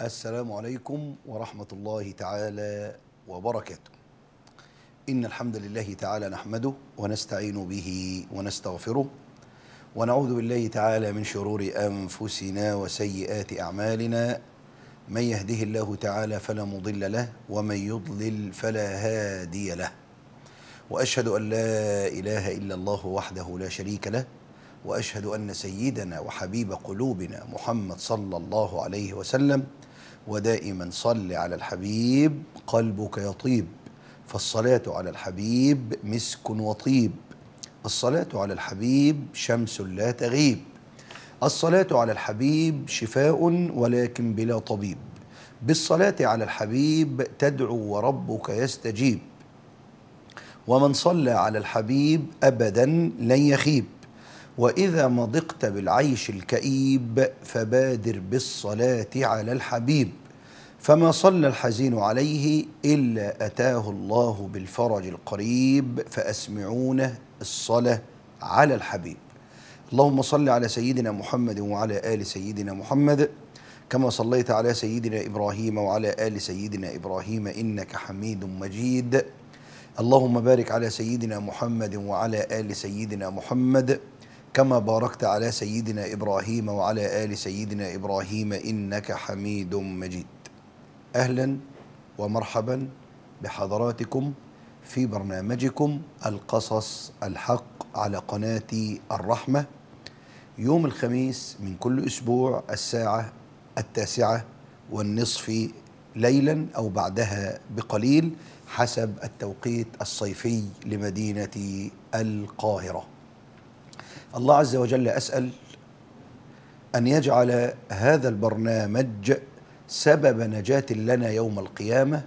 السلام عليكم ورحمة الله تعالى وبركاته. إن الحمد لله تعالى نحمده ونستعين به ونستغفره ونعوذ بالله تعالى من شرور أنفسنا وسيئات أعمالنا، من يهده الله تعالى فلا مضل له ومن يضلل فلا هادي له، وأشهد أن لا إله إلا الله وحده لا شريك له، وأشهد أن سيدنا وحبيب قلوبنا محمد صلى الله عليه وسلم، ودائما صل على الحبيب قلبك يطيب، فالصلاة على الحبيب مسك وطيب، الصلاة على الحبيب شمس لا تغيب، الصلاة على الحبيب شفاء ولكن بلا طبيب، بالصلاة على الحبيب تدعو وربك يستجيب، ومن صلى على الحبيب أبدا لن يخيب، وإذا ما ضقت بالعيش الكئيب فبادر بالصلاة على الحبيب، فما صلى الحزين عليه إلا أتاه الله بالفرج القريب، فأسمعونه الصلاة على الحبيب. اللهم صل على سيدنا محمد وعلى آل سيدنا محمد كما صليت على سيدنا إبراهيم وعلى آل سيدنا إبراهيم إنك حميد مجيد. اللهم بارك على سيدنا محمد وعلى آل سيدنا محمد كما باركت على سيدنا إبراهيم وعلى آل سيدنا إبراهيم إنك حميد مجيد. أهلا ومرحبا بحضراتكم في برنامجكم القصص الحق على قناة الرحمة، يوم الخميس من كل أسبوع الساعة 21:30 ليلا أو بعدها بقليل حسب التوقيت الصيفي لمدينة القاهرة. الله عز وجل أسأل أن يجعل هذا البرنامج سبب نجاة لنا يوم القيامة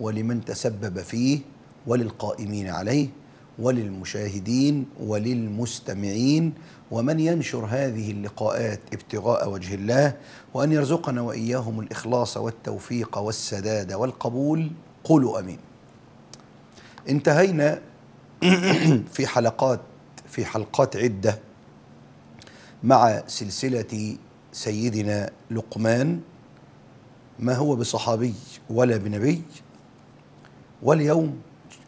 ولمن تسبب فيه وللقائمين عليه وللمشاهدين وللمستمعين، ومن ينشر هذه اللقاءات ابتغاء وجه الله، وأن يرزقنا وإياهم الإخلاص والتوفيق والسداد والقبول. قولوا أمين. انتهينا في حلقات عدة مع سلسلة سيدنا لقمان، ما هو بصحابي ولا بنبي، واليوم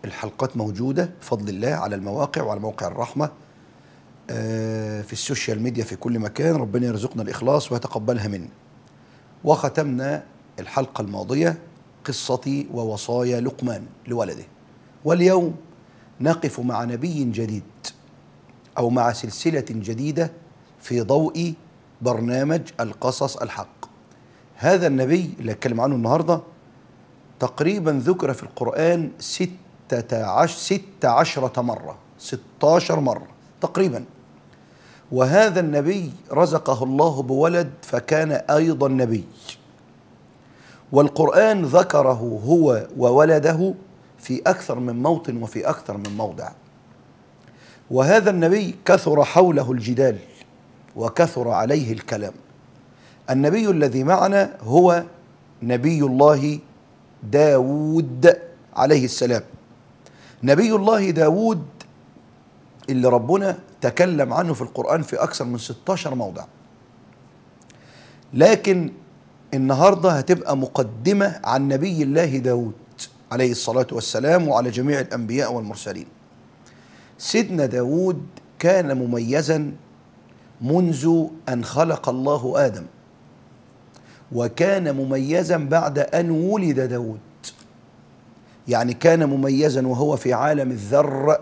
الحلقات موجودة بفضل الله على المواقع وعلى موقع الرحمة في السوشيال ميديا في كل مكان. ربنا يرزقنا الإخلاص ويتقبلها منا. وختمنا الحلقة الماضية قصتي ووصايا لقمان لولده، واليوم نقف مع نبي جديد أو مع سلسلة جديدة في ضوء برنامج القصص الحق. هذا النبي اللي هتكلم عنه النهاردة تقريبا ذكر في القرآن 16 مرة، 16 مرة تقريبا. وهذا النبي رزقه الله بولد فكان أيضا نبي، والقرآن ذكره هو وولده في أكثر من موطن وفي أكثر من موضع. وهذا النبي كثر حوله الجدال وكثر عليه الكلام. النبي الذي معنا هو نبي الله داوود عليه السلام، نبي الله داوود اللي ربنا تكلم عنه في القرآن في أكثر من 16 موضع. لكن النهاردة هتبقى مقدمة عن نبي الله داوود عليه الصلاة والسلام وعلى جميع الأنبياء والمرسلين. سيدنا داوود كان مميزا منذ أن خلق الله آدم، وكان مميزا بعد أن ولد داوود، يعني كان مميزا وهو في عالم الذر،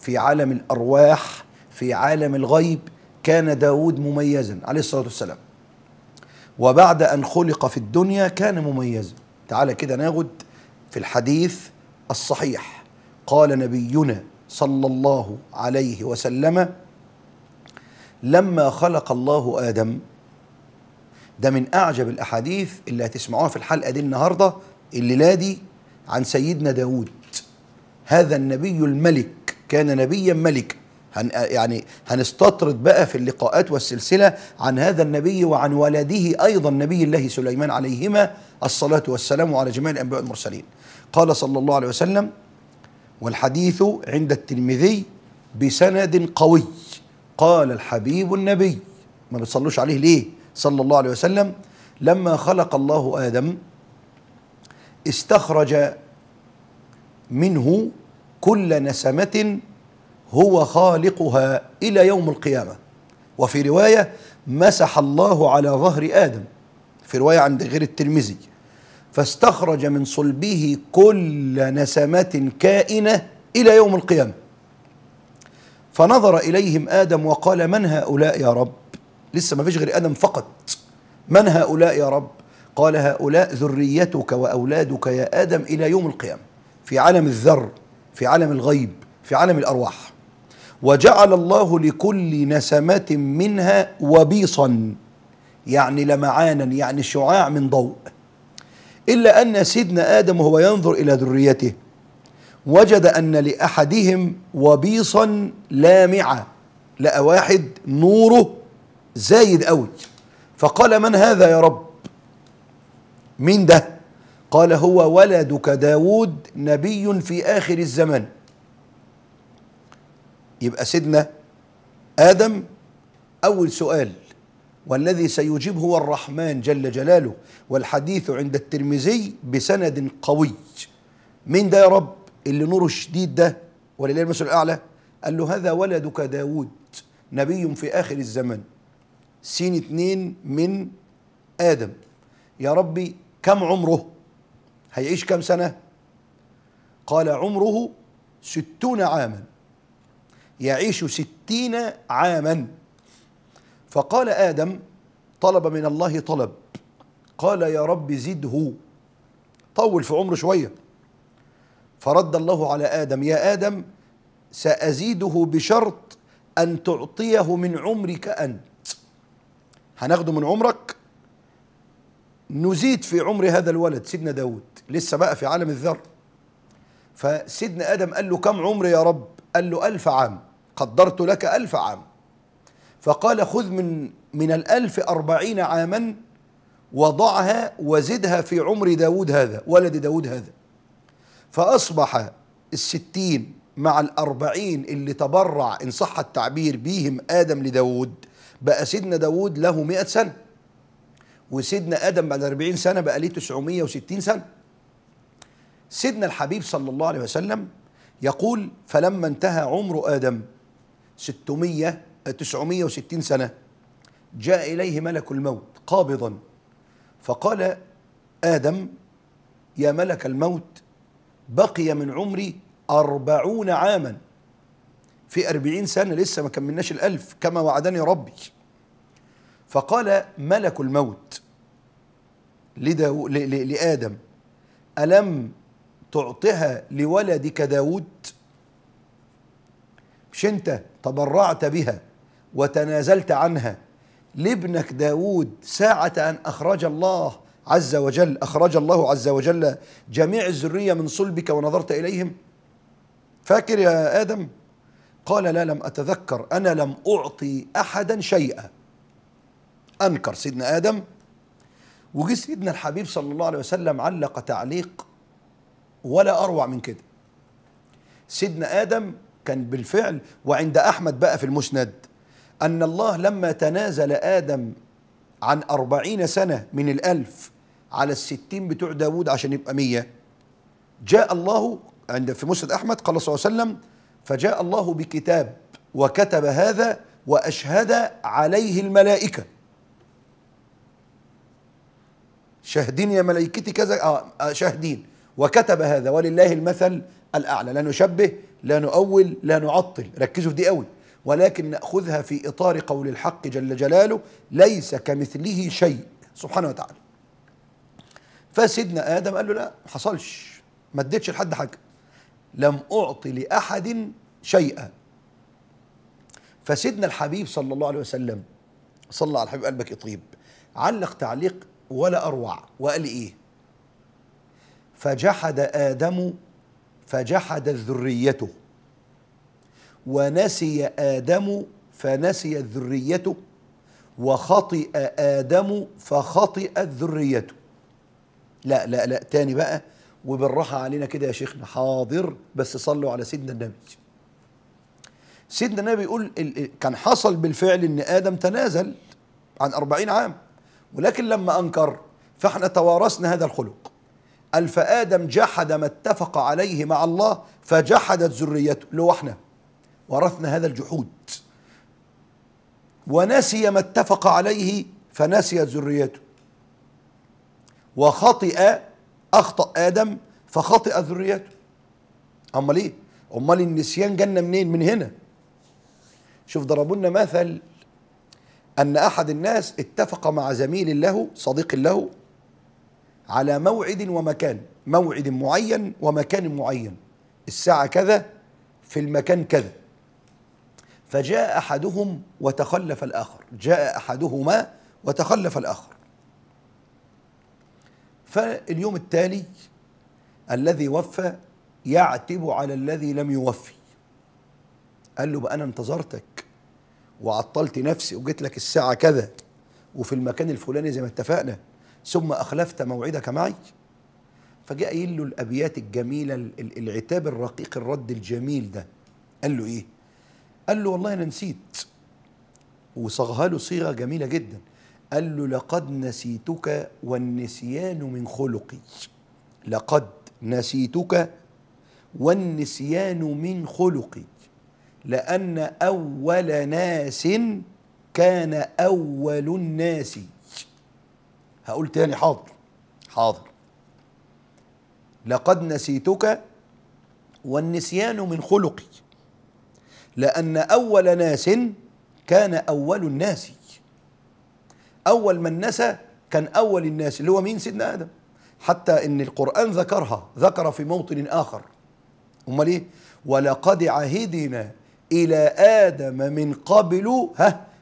في عالم الأرواح، في عالم الغيب. كان داوود مميزا عليه الصلاة والسلام، وبعد أن خلق في الدنيا كان مميزا. تعالى كده ناخد في الحديث الصحيح، قال نبينا صلى الله عليه وسلم لما خلق الله آدم. ده من أعجب الأحاديث اللي هتسمعوها في الحلقة دي النهاردة الليلة دي عن سيدنا داوود. هذا النبي الملك كان نبيا ملك. يعني هنستطرد بقى في اللقاءات والسلسلة عن هذا النبي وعن ولده أيضا نبي الله سليمان عليهما الصلاة والسلام وعلى جميع الأنبياء والمرسلين. قال صلى الله عليه وسلم، والحديث عند الترمذي بسند قوي، قال الحبيب النبي، ما بتصلوش عليه ليه صلى الله عليه وسلم، لما خلق الله آدم استخرج منه كل نسمة هو خالقها إلى يوم القيامة. وفي رواية مسح الله على ظهر آدم، في رواية عند غير الترمذي، فاستخرج من صلبه كل نسمة كائنة إلى يوم القيامة. فنظر إليهم آدم وقال: من هؤلاء يا رب؟ لسه ما فيش غير آدم فقط. من هؤلاء يا رب؟ قال: هؤلاء ذريتك وأولادك يا آدم إلى يوم القيامة، في عالم الذر، في عالم الغيب، في عالم الأرواح. وجعل الله لكل نسمة منها وبيصا، يعني لمعانا، يعني شعاع من ضوء. إلا أن سيدنا آدم وهو ينظر إلى ذريته وجد أن لأحدهم وبيصا لامعة، لقى واحد نوره زايد قوي، فقال: من هذا يا رب؟ مين ده؟ قال: هو ولدك داوود نبي في آخر الزمان. يبقى سيدنا آدم أول سؤال، والذي سيجيب هو الرحمن جل جلاله، والحديث عند الترمذي بسند قوي. مين ده يا رب اللي نوره الشديد ده ولله المثل الأعلى؟ قال له: هذا ولدك داوود نبي في آخر الزمان. سين اتنين من آدم. يا ربي كم عمره؟ هيعيش كم سنة؟ قال: عمره 60 عاما، يعيش 60 عاما. فقال آدم، طلب من الله طلب، قال: يا رب زده، طول في عمره شوية. فرد الله على آدم: يا آدم سأزيده بشرط أن تعطيه من عمرك أنت، هناخده من عمرك نزيد في عمر هذا الولد سيدنا داود، لسه بقى في عالم الذر. فسيدنا آدم قال له: كم عمري يا رب؟ قال له: 1000 عام، قدرت لك 1000 عام. فقال: خذ من 1040 عاما وضعها وزدها في عمر داود هذا، ولد داود هذا. فأصبح 60 مع 40 اللي تبرع إن صح التعبير بيهم آدم لداود، بقى سيدنا داود له 100 سنة، وسيدنا آدم بعد 40 سنة بقى ليه 960 سنة. سيدنا الحبيب صلى الله عليه وسلم يقول: فلما انتهى عمر آدم 960 سنة جاء إليه ملك الموت قابضا، فقال آدم: يا ملك الموت، بقي من عمري 40 عاما، في 40 سنة لسه ما كملناش 1000 كما وعدني ربي. فقال ملك الموت لآدم: ألم تعطها لولدك داود؟ مش أنت تبرعت بها وتنازلت عنها لابنك داود ساعة أن أخرج الله عز وجل، أخرج الله عز وجل جميع الذرية من صلبك ونظرت إليهم؟ فاكر يا آدم؟ قال: لا، لم أتذكر، أنا لم أعطي أحدا شيئا. أنكر سيدنا آدم. وجي سيدنا الحبيب صلى الله عليه وسلم علق تعليق ولا أروع من كده. سيدنا آدم كان بالفعل، وعند أحمد بقى في المسند أن الله لما تنازل آدم عن 40 سنة من 1000 على 60 بتوع داود عشان يبقى 100، جاء الله عند في مسند أحمد قال صلى الله عليه وسلم: فجاء الله بكتاب وكتب هذا وأشهد عليه الملائكة، شاهدين يا ملائكتي كذا، شاهدين، وكتب هذا، ولله المثل الأعلى. لا نشبه، لا نؤول، لا نعطل، ركزوا في دي قوي، ولكن نأخذها في إطار قول الحق جل جلاله: ليس كمثله شيء سبحانه وتعالى. فسيدنا آدم قال له: لا، ما حصلش، ما اديتش لحد حاجة، لم أعطي لأحد شيئا. فسيدنا الحبيب صلى الله عليه وسلم، صلى على الحبيب قلبك يطيب، علق تعليق ولا أروع وقال إيه؟ فجحد آدم، فجحد ذرية، ونسي آدم فنسي ذرية، وخطئ آدم فخطئت ذرية. لا لا لا، تاني بقى وبالراحة علينا كده يا شيخنا. حاضر، بس صلوا على سيدنا النبي. سيدنا النبي يقول كان حصل بالفعل إن آدم تنازل عن 40 عام، ولكن لما أنكر فإحنا توارثنا هذا الخلق. ألف آدم جحد ما اتفق عليه مع الله فجحدت ذريته، اللي هو احنا ورثنا هذا الجحود. ونسي ما اتفق عليه فنسيت ذريته. وخطئ، أخطأ آدم فخطئ ذريته. أمال إيه؟ أمال النسيان جنة منين؟ من هنا. شوف، ضربوا لنا مثل أن أحد الناس اتفق مع زميل له، صديق له، على موعد ومكان، موعد معين ومكان معين، الساعة كذا في المكان كذا. فجاء أحدهم وتخلف الآخر، جاء أحدهما وتخلف الآخر. فاليوم التالي الذي وفى يعتب على الذي لم يوفي، قال له بقى أنا انتظرتك وعطلت نفسي وجيت لك الساعة كذا وفي المكان الفلاني زي ما اتفقنا، ثم أخلفت موعدك معي. فجاء قايل له الأبيات الجميلة، العتاب الرقيق، الرد الجميل ده. قال له إيه؟ قال له والله أنا نسيت، وصاغها له صيغة جميلة جدا. قال له لقد نسيتك والنسيان من خلقي، لقد نسيتك والنسيان من خلقي، لأن أول ناس كان أول الناس. هقول تاني، حاضر حاضر. لقد نسيتك والنسيان من خلقي، لأن أول ناس كان أول الناس. أول من نسى كان أول الناس، اللي هو مين؟ سيدنا آدم. حتى إن القرآن ذكرها، ذكر في موطن آخر. أمال إيه؟ ولقد عهدنا إلى آدم من قبل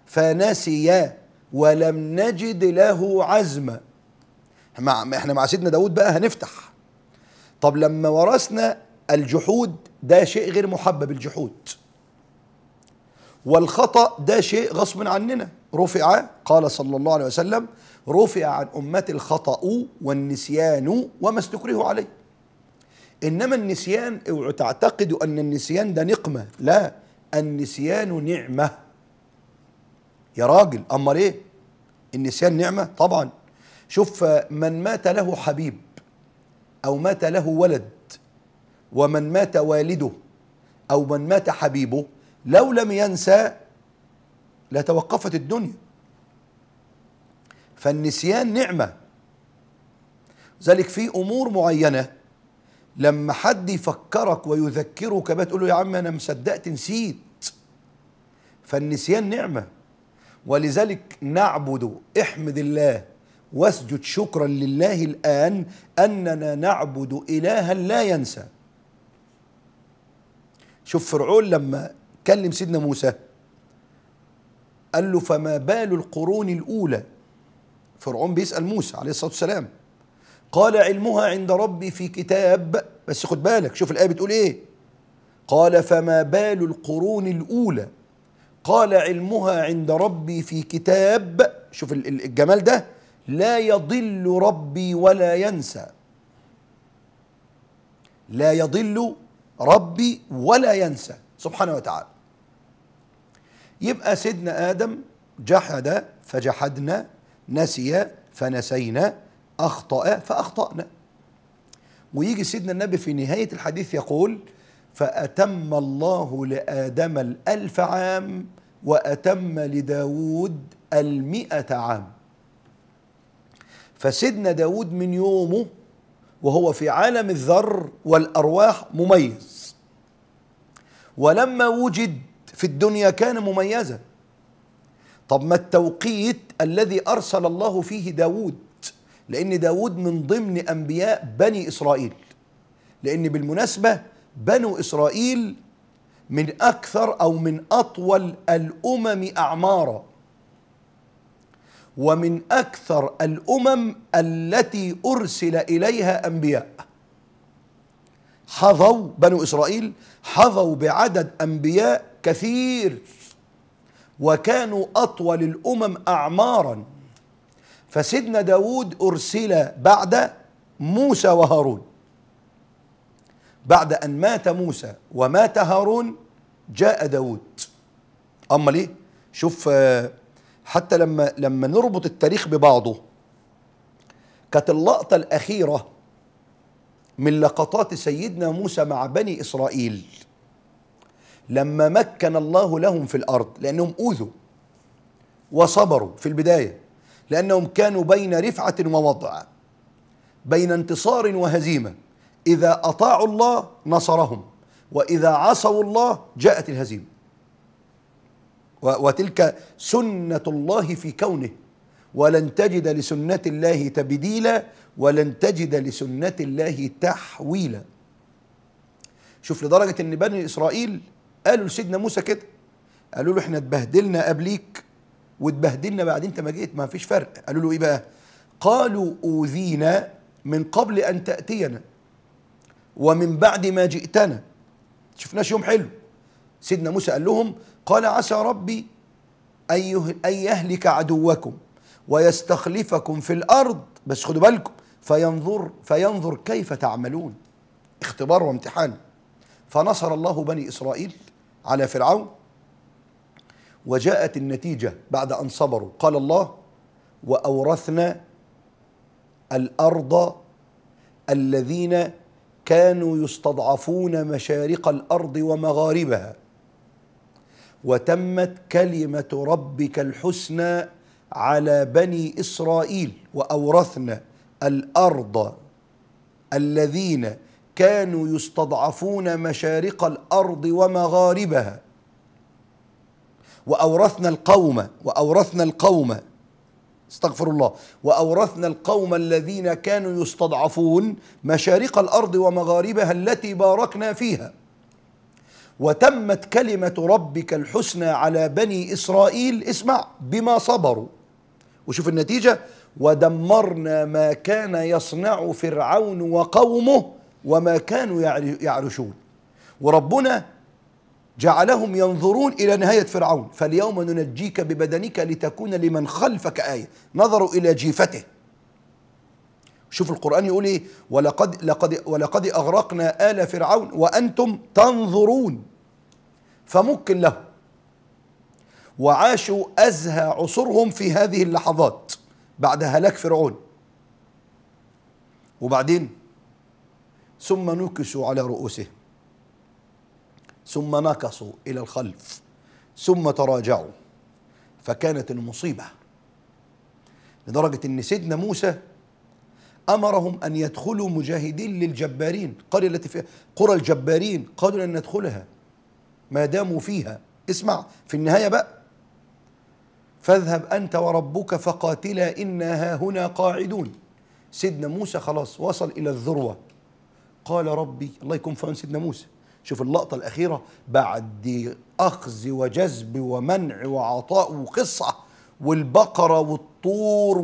فنسي ولم نجد له عزما. إحنا مع سيدنا داوود بقى هنفتح. طب لما ورثنا الجحود، ده شيء غير محبب، الجحود والخطأ ده شيء غصب عننا. رفع، قال صلى الله عليه وسلم: رفع عن أمتي الخطأ والنسيان وما استكرهوا عليه. إنما النسيان، اوعوا تعتقدوا أن النسيان ده نقمة، لا، النسيان نعمة يا راجل. أمال إيه؟ النسيان نعمة طبعا. شوف، من مات له حبيب أو مات له ولد، ومن مات والده أو من مات حبيبه، لو لم ينسى لتوقفت الدنيا. فالنسيان نعمة. ذلك في أمور معينة لما حد يفكرك ويذكرك بقى تقول له يا عم أنا مصدقت نسيت. فالنسيان نعمة. ولذلك نعبد، احمد الله واسجد شكرا لله الآن، أننا نعبد إلها لا ينسى. شوف فرعون لما كلم سيدنا موسى قال له فما بال القرون الأولى. فرعون بيسأل موسى عليه الصلاة والسلام، قال علمها عند ربي في كتاب. بس خد بالك، شوف الآية بتقول إيه. قال فما بال القرون الأولى، قال علمها عند ربي في كتاب. شوف الجمال ده، لا يضل ربي ولا ينسى، لا يضل ربي ولا ينسى سبحانه وتعالى. يبقى سيدنا آدم جحد فجحدنا، نسي فنسينا، أخطأ فأخطأنا. ويجي سيدنا النبي في نهاية الحديث يقول فأتم الله لآدم 1000 عام وأتم لداود 100 عام. فسيدنا داود من يومه وهو في عالم الذر والأرواح مميز، ولما وجد في الدنيا كان مميزا. طب ما التوقيت الذي أرسل الله فيه داود، لأن داود من ضمن أنبياء بني إسرائيل، لأن بالمناسبة بنو إسرائيل من أكثر أو من أطول الأمم أعمارا، ومن أكثر الأمم التي أرسل إليها أنبياء. حظوا بنو إسرائيل، حظوا بعدد أنبياء كثير، وكانوا أطول الأمم أعمارا. فسيدنا داود أرسل بعد موسى وهارون. بعد أن مات موسى ومات هارون جاء داود. أمال إيه؟ شوف، حتى لما نربط التاريخ ببعضه، كانت اللقطة الأخيرة من لقطات سيدنا موسى مع بني إسرائيل لما مكن الله لهم في الأرض، لأنهم أوذوا وصبروا في البداية، لأنهم كانوا بين رفعة ووضع، بين انتصار وهزيمة. إذا أطاعوا الله نصرهم، وإذا عصوا الله جاءت الهزيمة. وتلك سنة الله في كونه، ولن تجد لسنة الله تبديلا ولن تجد لسنة الله تحويلا. شوف، لدرجة ان بني إسرائيل قالوا لسيدنا موسى كده، قالوا له احنا اتبهدلنا قبليك واتبهدلنا بعدين انت ما جيت، ما فيش فرق. قالوا له ايه بقى؟ قالوا أوذينا من قبل أن تأتينا ومن بعد ما جئتنا. شفناش يوم حلو سيدنا موسى قال لهم، قال عسى ربي أن يهلك عدوكم ويستخلفكم في الأرض، بس خدوا بالكم، فينظر كيف تعملون. اختبار وامتحان. فنصر الله بني إسرائيل على فرعون، وجاءت النتيجة بعد أن صبروا. قال الله: وأورثنا الأرض الذين كانوا يستضعفون مشارق الأرض ومغاربها وتمت كلمة ربك الحسنى على بني إسرائيل. وأورثنا الأرض الذين كانوا يستضعفون مشارق الأرض ومغاربها وأورثنا القوم استغفر الله، وأورثنا القوم الذين كانوا يستضعفون مشارق الأرض ومغاربها التي باركنا فيها وتمت كلمة ربك الحسنى على بني إسرائيل، اسمع، بما صبروا. وشوف النتيجة: ودمرنا ما كان يصنع فرعون وقومه وما كانوا يعرشون. وربنا جعلهم ينظرون إلى نهاية فرعون. فاليوم ننجيك ببدنك لتكون لمن خلفك آية. نظروا إلى جيفته. شوف القرآن يقول إيه: ولقد أغرقنا آل فرعون وأنتم تنظرون. فمكن له، وعاشوا أزهى عصرهم في هذه اللحظات بعد هلاك فرعون. وبعدين: ثم نكسوا على رؤوسهم، ثم نكصوا إلى الخلف، ثم تراجعوا، فكانت المصيبة. لدرجة أن سيدنا موسى أمرهم أن يدخلوا مجاهدين للجبارين، قرى الجبارين قالوا أن ندخلها ما داموا فيها. اسمع، في النهاية بقى: فاذهب أنت وربك فقاتلا إنا هاهنا قاعدون. سيدنا موسى خلاص وصل إلى الذروة، قال: ربي. الله يكون في عون سيدنا موسى. شوف اللقطة الأخيرة بعد أخذ وجذب ومنع وعطاء وقصة، والبقرة والطور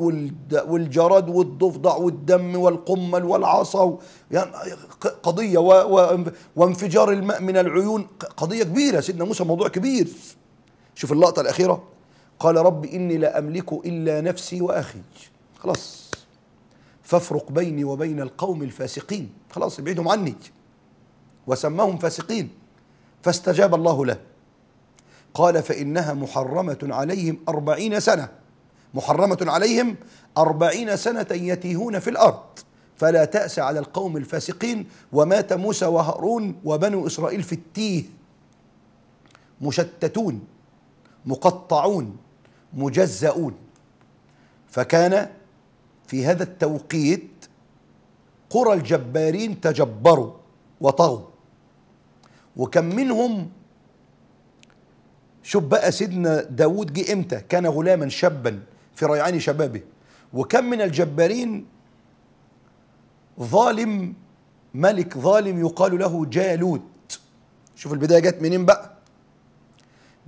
والجراد والضفدع والدم والقمل والعصا، يعني قضية وانفجار الماء من العيون، قضية كبيرة. سيدنا موسى موضوع كبير. شوف اللقطة الأخيرة: قال رب إني لا أملك إلا نفسي وأخي، خلاص فافرق بيني وبين القوم الفاسقين، خلاص ابعدهم عني. وسماهم فاسقين. فاستجاب الله له. قال: فإنها محرمة عليهم 40 سنة، يتيهون في الأرض، فلا تأس على القوم الفاسقين. ومات موسى وهارون وبنو إسرائيل في التيه، مشتتون مقطعون مجزؤون. فكان في هذا التوقيت قرى الجبارين تجبروا وطغوا، وكم منهم. شوف بقى، سيدنا داوود جه امتى؟ كان غلاما شابا في ريعان شبابه. وكم من الجبارين ظالم، ملك ظالم يقال له جالوت. شوف البداية جت منين بقى.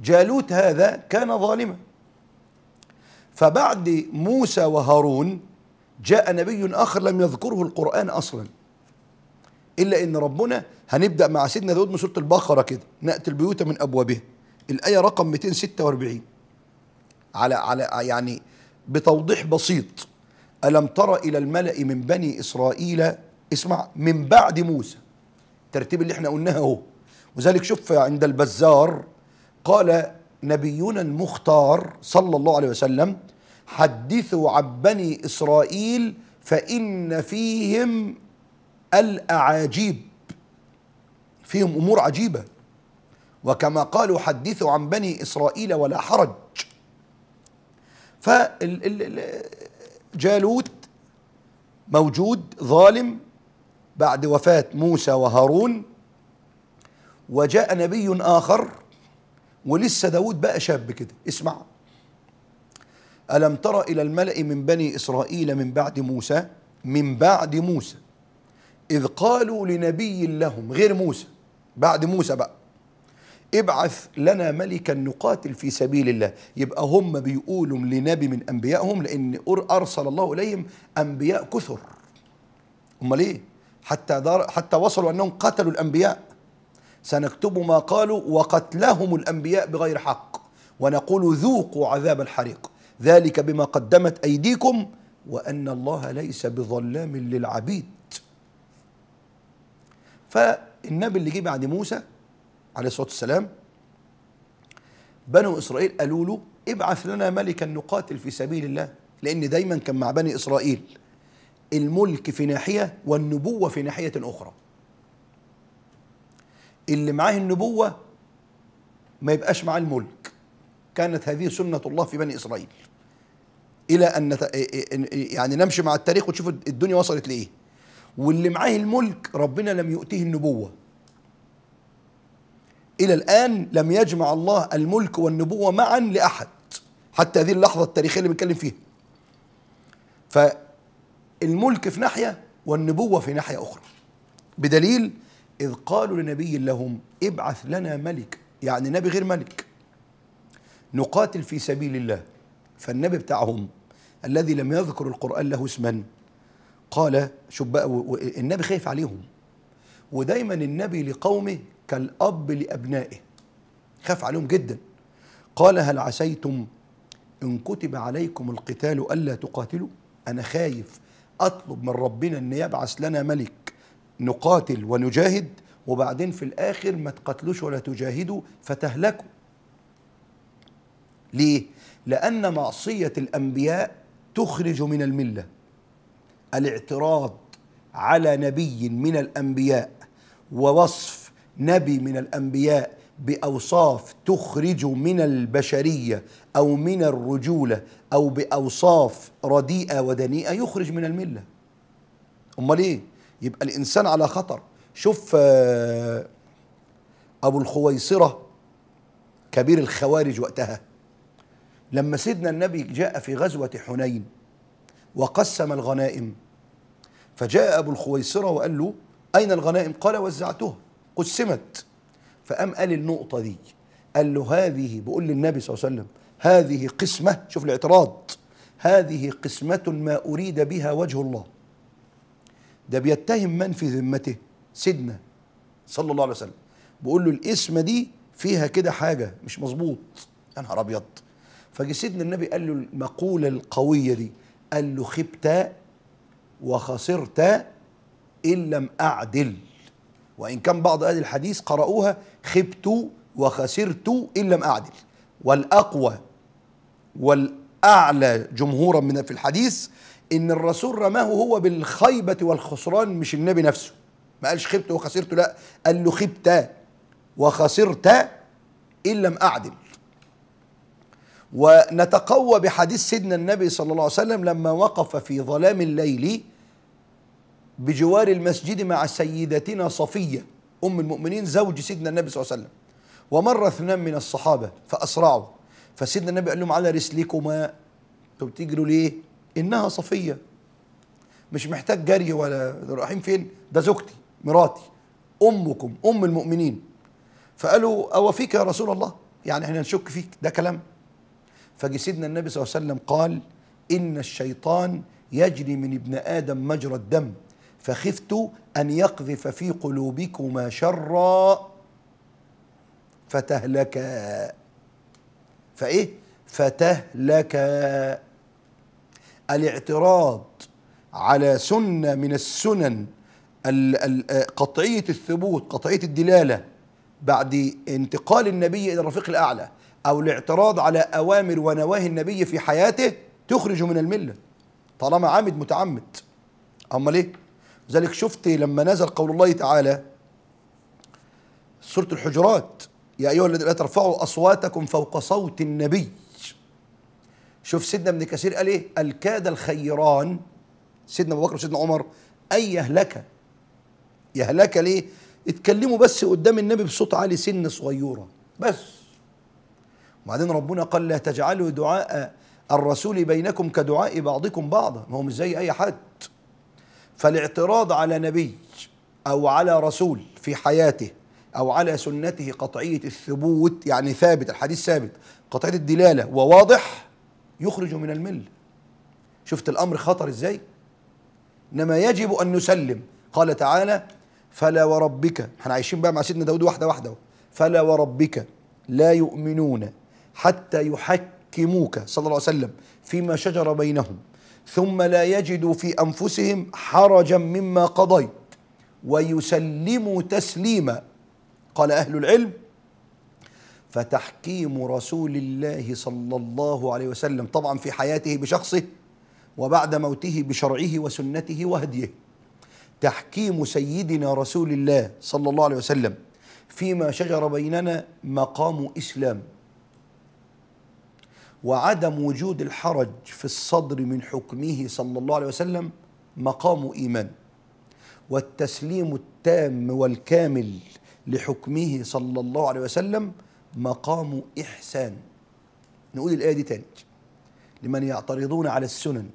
جالوت هذا كان ظالما، فبعد موسى وهارون جاء نبي آخر لم يذكره القرآن أصلا، إلا إن ربنا هنبدأ مع سيدنا داود من سورة البقرة كده: نأتي البيوت من أبوابها. الآية رقم 246 على يعني بتوضيح بسيط: ألم تر إلى الملأ من بني إسرائيل، اسمع، من بعد موسى. الترتيب اللي احنا قلناه اهو. وذلك شوف عند البزار قال: نبينا المختار صلى الله عليه وسلم: حدثوا عن بني إسرائيل فإن فيهم الأعاجيب، فيهم أمور عجيبة، وكما قالوا حدثوا عن بني إسرائيل ولا حرج. فجالوت موجود ظالم بعد وفاة موسى وهارون، وجاء نبي آخر ولسه داود بقى شاب كده. اسمع: ألم تر إلى الملأ من بني إسرائيل من بعد موسى إذ قالوا لنبي لهم غير موسى، بعد موسى بقى، ابعث لنا ملكا نقاتل في سبيل الله. يبقى هم بيقولوا لنبي من أنبيائهم، لأن أرسل الله إليهم أنبياء كثر. أمال إيه؟ حتى وصلوا أنهم قتلوا الأنبياء. سنكتب ما قالوا وقتلهم الأنبياء بغير حق ونقول ذوقوا عذاب الحريق ذلك بما قدمت أيديكم وأن الله ليس بظلام للعبيد. فالنبي اللي جه بعد موسى عليه الصلاة والسلام، بنو إسرائيل قالوا له: ابعث لنا ملكا نقاتل في سبيل الله، لأن دايما كان مع بني إسرائيل الملك في ناحية والنبوة في ناحية أخرى. اللي معاه النبوة ما يبقاش معاه الملك، كانت هذه سنة الله في بني إسرائيل، إلى أن يعني نمشي مع التاريخ وتشوف الدنيا وصلت لإيه. واللي معاه الملك ربنا لم يؤتيه النبوة، إلى الآن لم يجمع الله الملك والنبوة معا لأحد حتى هذه اللحظة التاريخية اللي بنتكلم فيها. فالملك في ناحية والنبوة في ناحية أخرى، بدليل إذ قالوا لنبي لهم ابعث لنا ملك، يعني نبي غير ملك، نقاتل في سبيل الله. فالنبي بتاعهم الذي لم يذكر القرآن له اسما قال، شوف بقى، النبي خايف عليهم، ودايما النبي لقومه كالأب لأبنائه، خاف عليهم جدا. قال: هل عسيتم إن كتب عليكم القتال ألا تقاتلوا؟ أنا خايف أطلب من ربنا أن يبعث لنا ملك نقاتل ونجاهد، وبعدين في الآخر ما تقاتلوش ولا تجاهدوا فتهلكوا. ليه؟ لأن معصية الأنبياء تخرج من الملة. الاعتراض على نبي من الأنبياء ووصف نبي من الأنبياء بأوصاف تخرج من البشرية أو من الرجولة أو بأوصاف رديئة ودنيئة يخرج من الملة. أمال إيه؟ يبقى الإنسان على خطر. شوف أبو الخويصرة كبير الخوارج وقتها، لما سيدنا النبي جاء في غزوة حنين وقسم الغنائم، فجاء أبو الخويصرة وقال له: أين الغنائم؟ قال: وزعتها، قسمت. فقام قال النقطة دي، قال له: هذه، بقول للنبي صلى الله عليه وسلم، هذه قسمة، شوف الاعتراض، هذه قسمة ما أريد بها وجه الله. ده بيتهم من في ذمته؟ سيدنا صلى الله عليه وسلم. بيقول له: القسمة دي فيها كده حاجة مش مظبوط. يا نهار أبيض. فجي سيدنا النبي قال له المقولة القوية دي، قال له: خبت وخسرت إن لم أعدل. وإن كان بعض أهل الحديث قرأوها خبت وخسرت إن لم أعدل، والأقوى والأعلى جمهورا من في الحديث إن الرسول رماه هو بالخيبة والخسران، مش النبي نفسه. ما قالش خبت وخسرت، لا، قال له: خبت وخسرت إن لم أعدل. ونتقوى بحديث سيدنا النبي صلى الله عليه وسلم لما وقف في ظلام الليل بجوار المسجد مع سيدتنا صفية أم المؤمنين زوج سيدنا النبي صلى الله عليه وسلم، ومر اثنان من الصحابة فأسرعوا، فسيدنا النبي قال لهم: على رسلكما، انتوا بتجروا ليه؟ إنها صفية، مش محتاج جري ولا رايحين فين، ده زوجتي، مراتي، أمكم، أم المؤمنين. فقالوا: أوفيك يا رسول الله؟ يعني احنا نشك فيك، ده كلام؟ فجي سيدنا النبي صلى الله عليه وسلم قال: إن الشيطان يجري من ابن آدم مجرى الدم، فخفت أن يقذف في قلوبكما شرا فتهلكا. فإيه؟ فتهلكا. الاعتراض على سنة من السنن قطعية الثبوت، قطعية الدلالة، بعد انتقال النبي إلى الرفيق الأعلى أو الاعتراض على أوامر ونواهي النبي في حياته تخرجه من الملة طالما عامد متعمد. أما ليه؟ ذلك شفت لما نزل قول الله تعالى سورة الحجرات: يا أيها الذين لا ترفعوا أصواتكم فوق صوت النبي. شوف سيدنا ابن كثير قال إيه؟ الكاد الخيران سيدنا أبو بكر وسيدنا عمر أن يهلك. يهلك ليه؟ اتكلموا بس قدام النبي بصوت عالي سن صغيرة بس. وبعدين ربنا قال: لا تجعلوا دعاء الرسول بينكم كدعاء بعضكم بعضا. ما هو مش زي أي حد. فالاعتراض على نبي أو على رسول في حياته أو على سنته قطعية الثبوت، يعني ثابت الحديث ثابت قطعية الدلالة وواضح، يخرج من الملة. شفت الأمر خطر إزاي؟ إنما يجب أن نسلم. قال تعالى: فلا وربك. احنا عايشين بقى مع سيدنا داود واحدة واحدة. فلا وربك لا يؤمنون حتى يحكموك صلى الله عليه وسلم فيما شجر بينهم ثم لا يجدوا في أنفسهم حرجا مما قضيت ويسلموا تسليما. قال أهل العلم: فتحكيم رسول الله صلى الله عليه وسلم طبعا في حياته بشخصه وبعد موته بشرعه وسنته وهديه، تحكيم سيدنا رسول الله صلى الله عليه وسلم فيما شجر بيننا مقام إسلام، وعدم وجود الحرج في الصدر من حكمه صلى الله عليه وسلم مقام إيمان، والتسليم التام والكامل لحكمه صلى الله عليه وسلم مقام إحسان. نقول الآية دي تاني: لمن يعترضون على السنن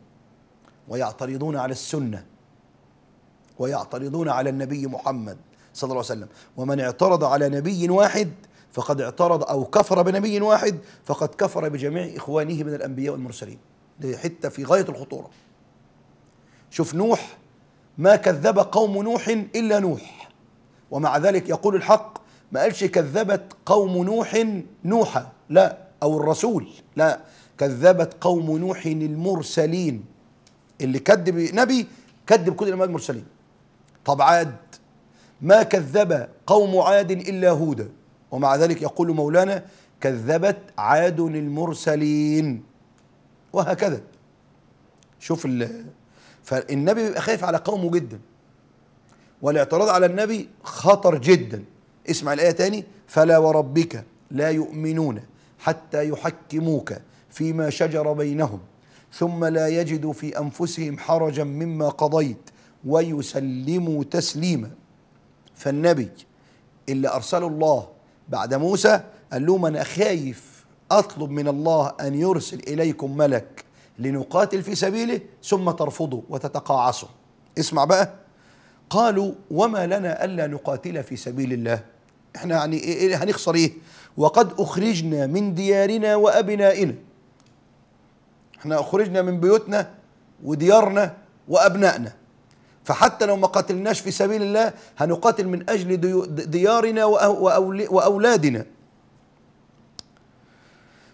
ويعترضون على السنة ويعترضون على النبي محمد صلى الله عليه وسلم، ومن اعترض على نبي واحد فقد اعترض أو كفر بنبي واحد فقد كفر بجميع إخوانه من الأنبياء والمرسلين. دي حتة في غاية الخطورة. شوف نوح، ما كذب قوم نوح إلا نوح، ومع ذلك يقول الحق. ما قالش كذبت قوم نوح نوحا، لا، أو الرسول، لا، كذبت قوم نوح المرسلين. اللي كذب نبي كذب كل الأنبياء المرسلين. طب عاد، ما كذب قوم عاد إلا هودا، ومع ذلك يقول مولانا: كذبت عاد المرسلين. وهكذا. شوف فالنبي بيبقى خايف على قومه جدا، والاعتراض على النبي خطر جدا. اسمع الآية تاني: فلا وربك لا يؤمنون حتى يحكموك فيما شجر بينهم ثم لا يجدوا في أنفسهم حرجا مما قضيت ويسلموا تسليما. فالنبي اللي أرسله الله بعد موسى قال لهم: أنا خايف، أطلب من الله أن يرسل إليكم ملك لنقاتل في سبيله ثم ترفضوا وتتقاعصوا. اسمع بقى. قالوا: وما لنا ألا نقاتل في سبيل الله؟ احنا يعني إيه هنخسر إيه؟ وقد أخرجنا من ديارنا وأبنائنا. احنا أخرجنا من بيوتنا وديارنا وأبنائنا، فحتى لو ما قاتلناش في سبيل الله هنقاتل من أجل ديارنا وأولادنا.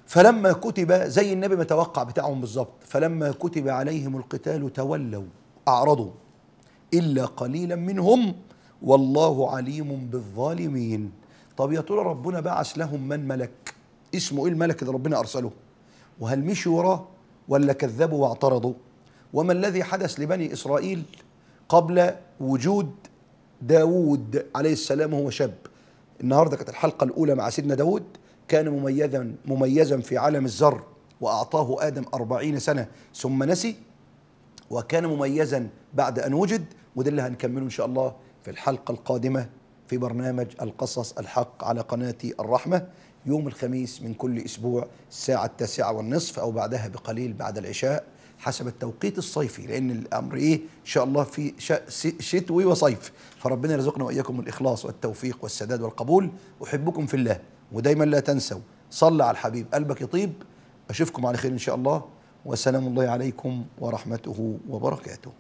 فلما كتب، زي النبي متوقع بتاعهم بالظبط، فلما كتب عليهم القتال تولوا أعرضوا إلا قليلا منهم والله عليم بالظالمين. طب يا ترى ربنا بعث لهم من ملك؟ اسمه إيه الملك اللي ربنا أرسله؟ وهل مشوا وراه ولا كذبوا واعترضوا؟ وما الذي حدث لبني إسرائيل قبل وجود داوود عليه السلام وهو شاب؟ النهارده كانت الحلقة الأولى مع سيدنا داوود. كان مميزا في عالم الذر، وأعطاه آدم 40 سنة ثم نسي، وكان مميزا بعد أن وجد. وده اللي هنكمله إن شاء الله في الحلقة القادمة في برنامج القصص الحق على قناة الرحمة، يوم الخميس من كل أسبوع الساعة 9:30 أو بعدها بقليل بعد العشاء حسب التوقيت الصيفي، لأن الأمر إيه إن شاء الله في شتوي وصيف. فربنا يرزقنا وإياكم الإخلاص والتوفيق والسداد والقبول. أحبكم في الله، ودايما لا تنسوا صل على الحبيب قلبك يطيب. أشوفكم على خير إن شاء الله، وسلام الله عليكم ورحمته وبركاته.